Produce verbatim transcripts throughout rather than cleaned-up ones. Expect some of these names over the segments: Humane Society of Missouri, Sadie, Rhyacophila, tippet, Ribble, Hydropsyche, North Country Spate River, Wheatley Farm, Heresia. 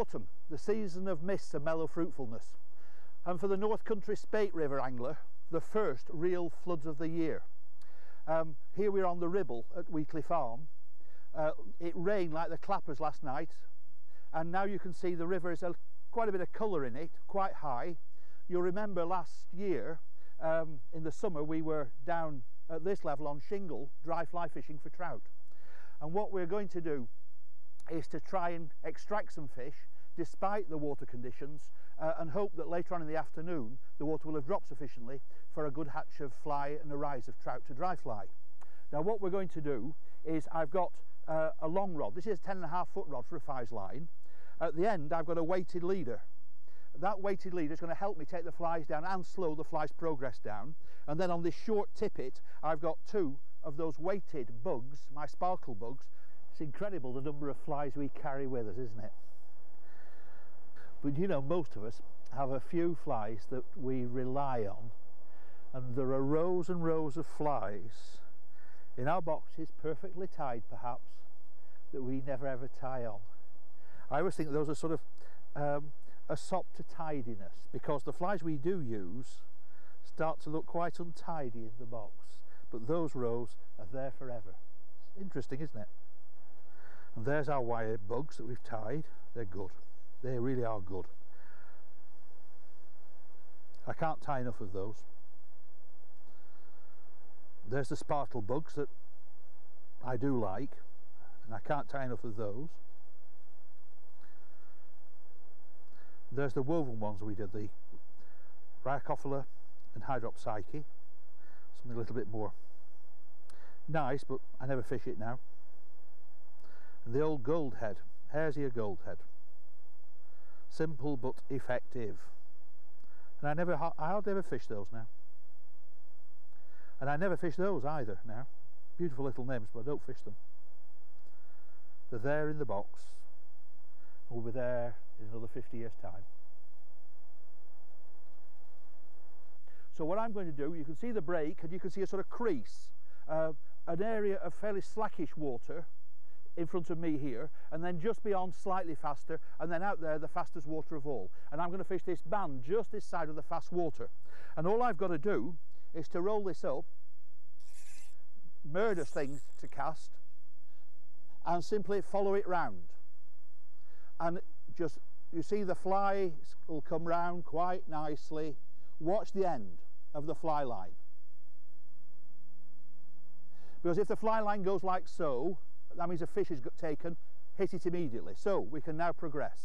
autumn, the season of mist and mellow fruitfulness, and for the North Country Spate River angler, the first real floods of the year. Um, here we're on the Ribble at Wheatley Farm. Uh, it rained like the clappers last night, and now you can see the river is a, quite a bit of colour in it, quite high. You'll remember last year um, in the summer we were down at this level on shingle dry fly fishing for trout, and what we're going to do is to try and extract some fish despite the water conditions, uh, and hope that later on in the afternoon the water will have dropped sufficiently for a good hatch of fly and a rise of trout to dry fly. Now what we're going to do is I've got uh, a long rod. This is a ten and a half foot rod for a five's line. At the end I've got a weighted leader. That weighted leader is going to help me take the flies down and slow the flies progress down, and then on this short tippet I've got two of those weighted bugs, my sparkle bugs. It's incredible the number of flies we carry with us, isn't it? But you know, most of us have a few flies that we rely on, and there are rows and rows of flies in our boxes, perfectly tied perhaps, that we never ever tie on. I always think those are sort of um, a sop to tidiness, because the flies we do use start to look quite untidy in the box, but those rows are there forever. It's interesting, isn't it? And there's our wire bugs that we've tied. They're good. They really are good. I can't tie enough of those. There's the sparkle bugs that I do like, and I can't tie enough of those. There's the woven ones we did, the Rhyacophila and Hydropsyche. Something a little bit more nice, but I never fish it now. And the old gold head, Heresia gold head. Simple but effective. And I never, I hardly ever fish those now. And I never fish those either now. Beautiful little nymphs, but I don't fish them. They're there in the box. We'll be there in another fifty years time. So what I'm going to do, you can see the break and you can see a sort of crease, uh, an area of fairly slackish water in front of me here, and then just beyond slightly faster, and then out there the fastest water of all. And I'm going to fish this band just this side of the fast water, and all I've got to do is to roll this up, murder things to cast, and simply follow it round. And just, you see the fly will come round quite nicely. Watch the end of the fly line, because if the fly line goes like so, that means a fish is taken. Hit it immediately. So we can now progress.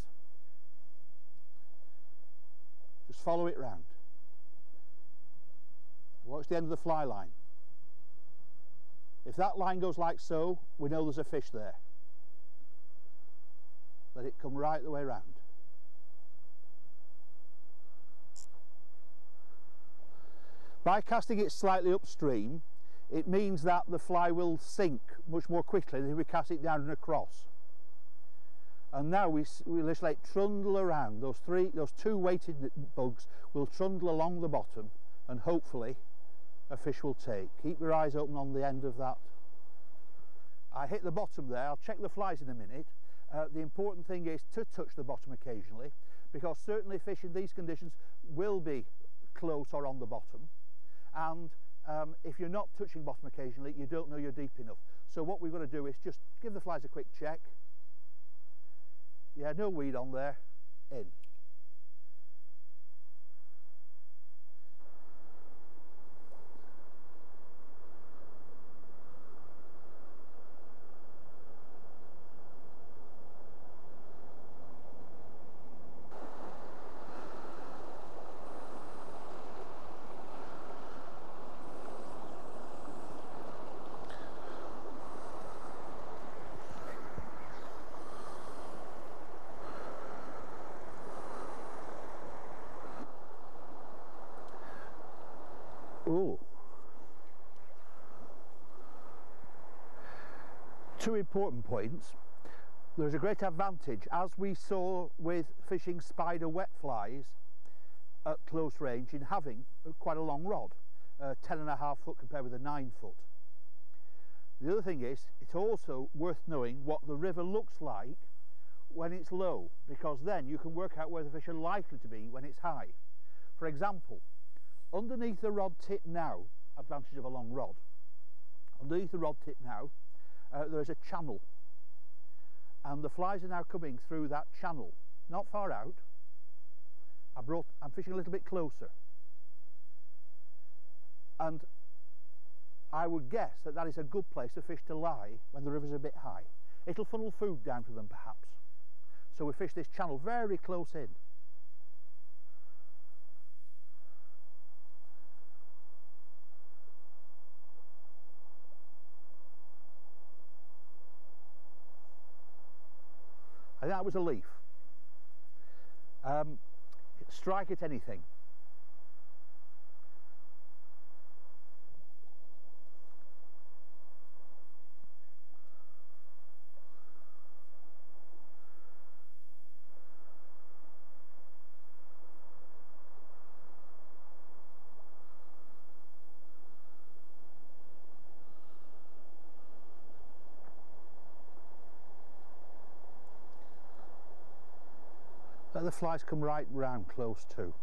Just follow it round. Watch the end of the fly line. If that line goes like so, we know there's a fish there. Let it come right the way round. By casting it slightly upstream, it means that the fly will sink much more quickly than if we cast it down and across. And now we, we just let it trundle around. Those three, those two weighted bugs will trundle along the bottom, and hopefully a fish will take. Keep your eyes open on the end of that. I hit the bottom there. I'll check the flies in a minute. Uh, the important thing is to touch the bottom occasionally, because certainly fish in these conditions will be close or on the bottom, and um, if you're not touching bottom occasionally, you don't know you're deep enough. So what we've got to do is just give the flies a quick check. Yeah, no weed on there. In. Two important points. There's a great advantage, as we saw with fishing spider wet flies at close range, in having quite a long rod, uh, ten and a half foot compared with a nine foot. The other thing is, it's also worth knowing what the river looks like when it's low, because then you can work out where the fish are likely to be when it's high. For example, underneath the rod tip now, advantage of a long rod, underneath the rod tip now, uh, there is a channel, and the flies are now coming through that channel, not far out. I brought, I'm fishing a little bit closer, and I would guess that that is a good place for fish to lie when the river's a bit high. It'll funnel food down to them perhaps. So we fish this channel very close in. I think that was a leaf. Um, strike at anything. Let the flies come right round close too.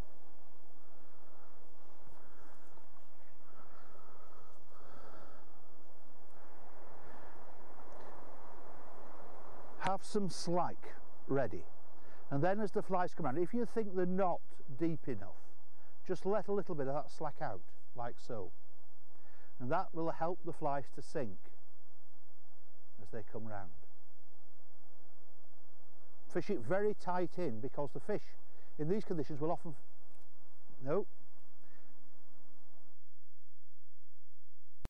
Have some slike ready, and then as the flies come round, if you think they're not deep enough, just let a little bit of that slack out, like so, and that will help the flies to sink as they come round. Fish it very tight in, because the fish in these conditions will often... No.